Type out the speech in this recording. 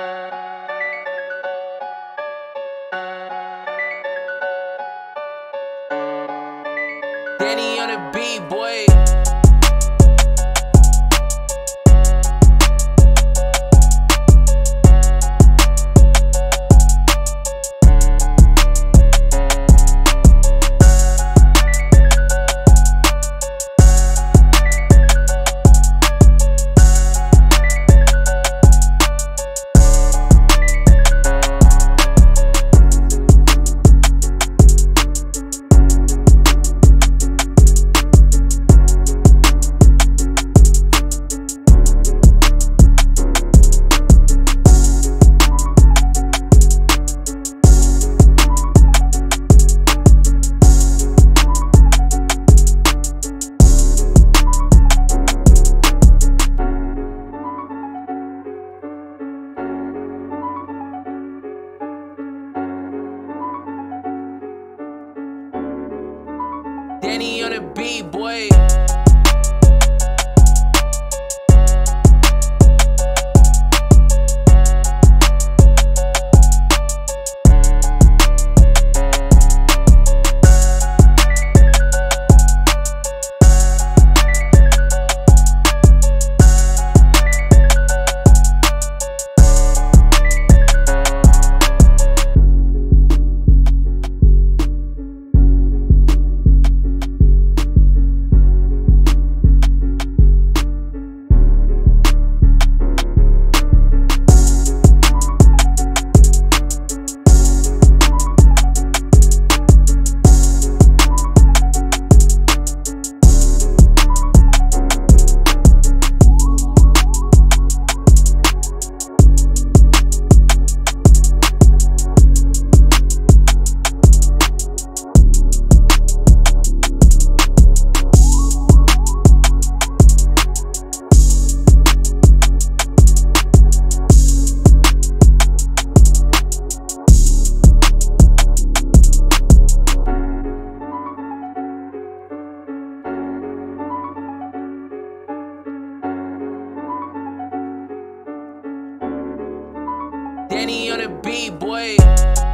Danny on the beat, boy. Danny on the beat, boy. Danny on the beat, boy.